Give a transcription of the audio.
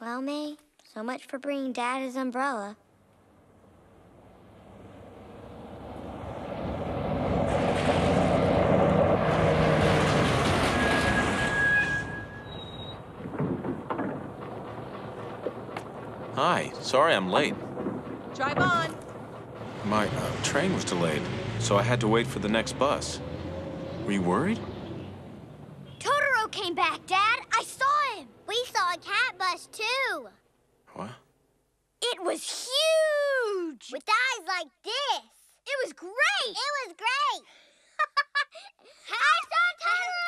Well, Mei, so much for bringing Dad his umbrella. Hi, sorry I'm late. Drive on. My train was delayed, so I had to wait for the next bus. Were you worried? Totoro came back, Dad. I saw him. We saw a cat bus, too. What? It was huge. With eyes like this. It was great. I saw Totoro.